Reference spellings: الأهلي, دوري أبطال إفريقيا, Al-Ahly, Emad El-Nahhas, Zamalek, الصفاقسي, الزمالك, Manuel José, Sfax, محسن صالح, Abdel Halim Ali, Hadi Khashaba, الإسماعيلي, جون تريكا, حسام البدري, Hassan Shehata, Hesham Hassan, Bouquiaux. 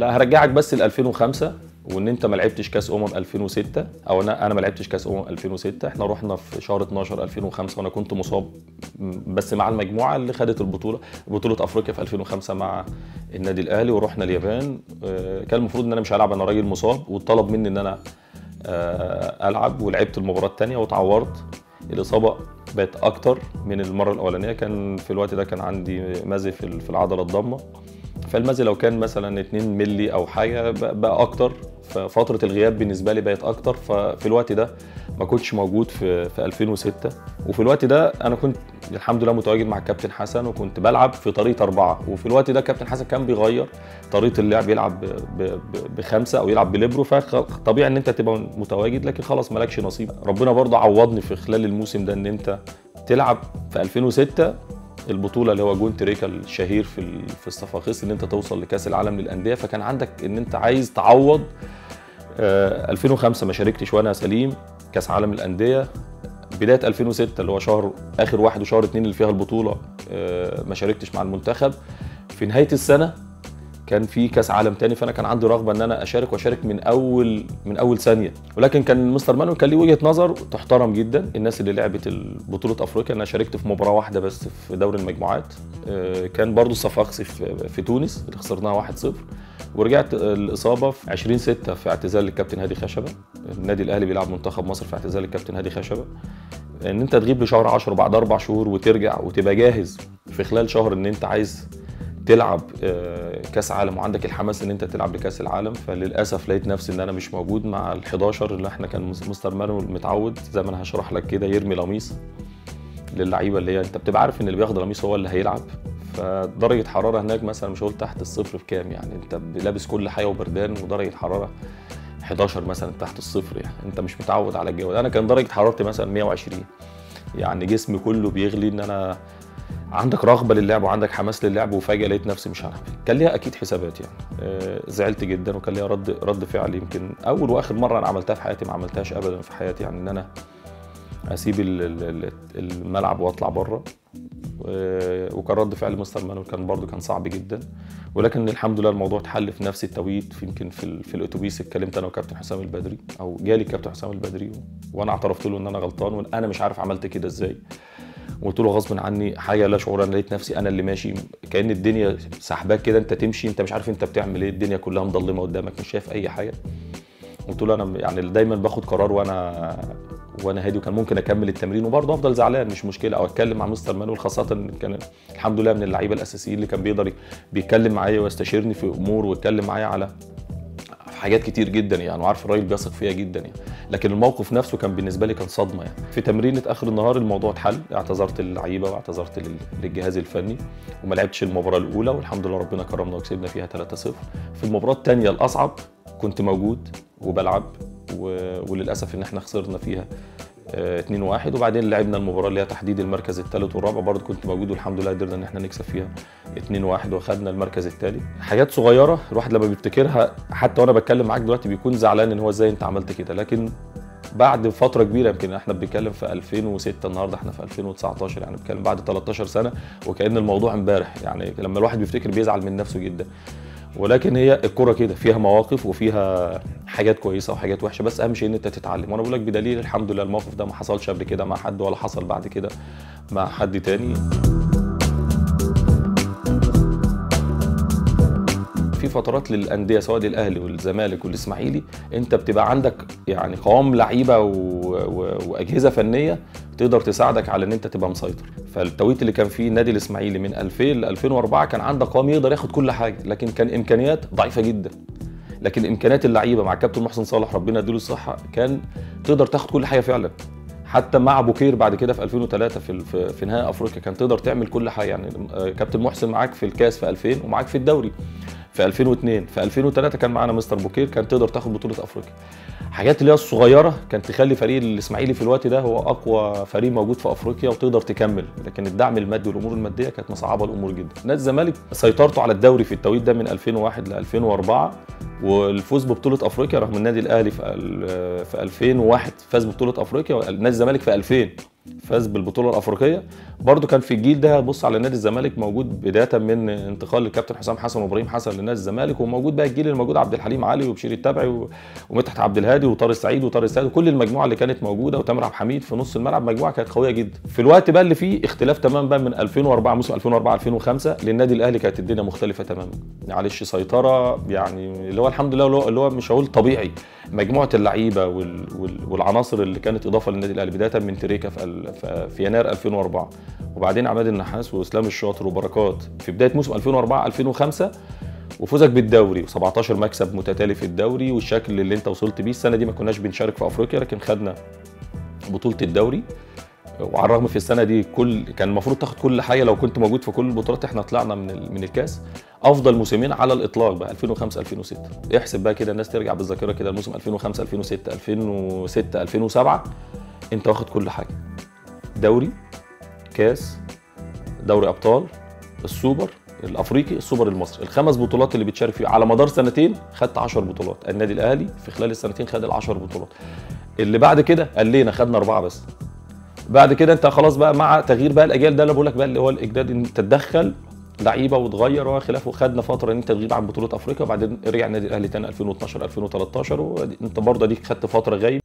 لا هرجعك بس ل 2005 وان انت ما لعبتش كاس 2006 او انا ما لعبتش كاس 2006. احنا رحنا في شهر 12 2005 وانا كنت مصاب بس مع المجموعه اللي خدت البطوله، بطوله افريقيا في 2005 مع النادي الاهلي، ورحنا اليابان. كان المفروض ان انا مش هلعب، انا راجل مصاب، وطلب مني ان انا العب، ولعبت المباراه الثانيه واتعورت. الاصابه بقت اكتر من المره الاولانيه. كان في الوقت ده كان عندي مزي في العضله الضمه، فالمزي لو كان مثلا 2 مللي او حاجه بقى اكتر، ففتره الغياب بالنسبه لي بقت اكتر. ففي الوقت ده ما كنتش موجود في 2006. وفي الوقت ده انا كنت الحمد لله متواجد مع الكابتن حسن، وكنت بلعب في طريقه 4، وفي الوقت ده كابتن حسن كان بيغير طريقه اللعب، يلعب ب5 او يلعب بليبرو. فطبيعي ان انت تبقى متواجد لكن خلاص مالكش نصيب. ربنا برضه عوضني في خلال الموسم ده ان انت تلعب في 2006 البطوله اللي هو جون تريكا الشهير في الصفاقس، ان انت توصل لكاس العالم للانديه. فكان عندك ان انت عايز تعوض. 2005 ما شاركتش وانا سليم كاس عالم الانديه. بدايه 2006 اللي هو شهر اخر واحد وشهر 2 اللي فيها البطوله ما شاركتش مع المنتخب. في نهايه السنه كان في كاس عالم تاني، فانا كان عندي رغبه ان انا اشارك واشارك من اول ثانيه. ولكن كان مستر مانويل كان ليه وجهه نظر تحترم جدا، الناس اللي لعبت بطوله افريقيا. انا شاركت في مباراه واحده بس في دوري المجموعات، كان برضو الصفاقسي في تونس اللي خسرناها 1-0. ورجعت الاصابه في 20/6 في اعتزال الكابتن هادي خشبه. النادي الاهلي بيلعب منتخب مصر في اعتزال الكابتن هادي خشبه. ان انت تغيب لشهر 10 بعد 4 شهور وترجع وتبقى جاهز في خلال شهر ان انت عايز تلعب كاس عالم وعندك الحماس ان انت تلعب لكاس العالم. فللاسف لقيت نفسي ان انا مش موجود مع ال11 اللي احنا كان مستر مانويل متعود زي ما انا هشرح لك كده يرمي لميص للعيبه، اللي هي انت بتبقى عارف ان اللي بياخد لميص هو اللي هيلعب. فدرجه حراره هناك مثلا مش هقول تحت الصفر بكام، يعني انت لابس كل حاجه وبردان ودرجه حراره 11 مثلا تحت الصفر، يعني انت مش متعود على الجو. انا كان درجه حرارتي مثلا 120، يعني جسمي كله بيغلي. ان انا عندك رغبه للعب وعندك حماس للعب، وفجاه لقيت نفسي مش هلعب. كان ليها اكيد حسابات، يعني زعلت جدا، وكان ليها رد فعل. يمكن اول واخر مره انا عملتها في حياتي، ما عملتهاش ابدا في حياتي، يعني ان انا اسيب الملعب واطلع بره. وكان رد فعل مستر مانويل كان برضه صعب جدا. ولكن الحمد لله الموضوع اتحل في نفس التوقيت. يمكن في الاتوبيس اتكلمت انا وكابتن حسام البدري، او جالي الكابتن حسام البدري، وانا اعترفت له ان انا غلطان وان انا مش عارف عملت كده ازاي. وقلت له غصب عني حاجه لا شعور، انا لقيت نفسي انا اللي ماشي كأن الدنيا سحباك كده، انت تمشي انت مش عارف انت بتعمل ايه، الدنيا كلها مضلمه قدامك مش شايف اي حاجه. قلت له انا يعني دايما باخد قرار وانا هادي، وكان ممكن اكمل التمرين وبرضه افضل زعلان مش مشكله، او اتكلم مع مستر مانويل، خاصه كان الحمد لله من اللعيبه الاساسيين اللي كان بيقدر بيتكلم معايا ويستشيرني في امور، ويتكلم معايا على حاجات كتير جدا يعني، وعارف الراجل بيثق فيا جدا يعني. لكن الموقف نفسه كان بالنسبه لي كان صدمه يعني. في تمرينه اخر النهار الموضوع اتحل، اعتذرت للعيبه واعتذرت للجهاز الفني، وما لعبتش المباراه الاولى، والحمد لله ربنا كرمنا وكسبنا فيها 3-0. في المباراه الثانيه الاصعب كنت موجود وبلعب، وللاسف ان احنا خسرنا فيها 2-1. وبعدين لعبنا المباراه اللي هي تحديد المركز الثالث والرابع، برضه كنت موجود والحمد لله قدرنا ان احنا نكسب فيها 2-1 واخدنا المركز الثالث. حاجات صغيره الواحد لما بيفتكرها حتى وانا بتكلم معاك دلوقتي بيكون زعلان ان هو ازاي انت عملت كده. لكن بعد فتره كبيره، يمكن احنا بنتكلم في 2006، النهارده احنا في 2019، يعني بنتكلم بعد 13 سنه وكأن الموضوع امبارح. يعني لما الواحد بيفتكر بيزعل من نفسه جدا. ولكن هي الكرة كده فيها مواقف وفيها حاجات كويسة وحاجات وحشة، بس أهم شيء إن أنت تتعلم. وأنا بقول لك بدليل الحمد لله الموقف ده ما حصلش قبل كده مع حد، ولا حصل بعد كده مع حد تاني. في فترات للأندية سواء للأهلي والزمالك والإسماعيلي أنت بتبقى عندك يعني قوام لعيبة وأجهزة فنية تقدر تساعدك على ان انت تبقى مسيطر. فالتوقيت اللي كان فيه النادي الاسماعيلي من 2000 ل 2004 كان عندك قوام يقدر ياخد كل حاجه، لكن كان امكانيات ضعيفه جدا. لكن امكانيات اللعيبه مع الكابتن محسن صالح ربنا يديله الصحه كان تقدر تاخد كل حاجه فعلا. حتى مع بوكير بعد كده في 2003 في نهائي افريقيا كان تقدر تعمل كل حاجه. يعني كابتن محسن معاك في الكاس في 2000 ومعاك في الدوري في 2002، في 2003 كان معانا مستر بوكير، كان تقدر تاخد بطوله افريقيا. حاجات اللي هي الصغيره كانت تخلي فريق الاسماعيلي في الوقت ده هو اقوى فريق موجود في افريقيا وتقدر تكمل. لكن الدعم المادي والامور الماديه كانت مصعبه الامور جدا. نادي الزمالك سيطرته على الدوري في التوقيت ده من 2001 ل 2004 والفوز ببطوله افريقيا رغم النادي الاهلي في 2001 فاز ببطوله افريقيا، ونادي الزمالك في 2000 فاز بالبطوله الافريقيه. برده كان في الجيل ده بص على نادي الزمالك موجود بدايه من انتقال الكابتن حسام حسن وابراهيم حسن لنادي الزمالك، وموجود بقى الجيل اللي موجود عبد الحليم علي وبشير التبعي ومدحت عبد الهادي وطارق سعيد وكل المجموعه اللي كانت موجوده وتامر عبد الحميد في نص الملعب، مجموعه كانت قويه جدا. في الوقت بقى اللي فيه اختلاف تمام بقى من 2004 موسم 2004 2005 للنادي الاهلي كانت الدنيا مختلفه تماما، معلش سيطره يعني اللي هو الحمد لله اللي هو مش هقول طبيعي، مجموعه اللعيبه والعناصر اللي كانت اضافه للنادي الاهلي بدايه من تريكا في يناير 2004 وبعدين عماد النحاس واسلام الشاطر وبركات في بدايه موسم 2004 2005 وفوزك بالدوري و17 مكسب متتالي في الدوري والشكل اللي انت وصلت بيه. السنه دي ما كناش بنشارك في افريقيا لكن خدنا بطوله الدوري، وعلى الرغم في السنه دي كان المفروض تاخد كل حاجه لو كنت موجود في كل البطولات، احنا طلعنا من الكاس. افضل موسمين على الاطلاق بقى 2005 2006، احسب بقى كده الناس ترجع بالذاكره كده الموسم 2005 2006 2006 2007 انت واخد كل حاجه، دوري كاس دوري ابطال السوبر الافريقي السوبر المصري، الخمس بطولات اللي بتشارك فيه على مدار سنتين خدت 10 بطولات، النادي الاهلي في خلال السنتين خد ال10 بطولات اللي بعد كده قلينا خدنا 4 بس. بعد كده انت خلاص بقى مع تغيير بقى الاجيال ده اللي بقول لك بقى اللي هو الاجداد ان تتدخل لعيبه وتغير وخلاف، وخدنا فتره ان انت تغيب عن بطوله افريقيا وبعدين رجع النادي الاهلي تاني 2012 2013 وانت برضه ديك خدت فتره غايب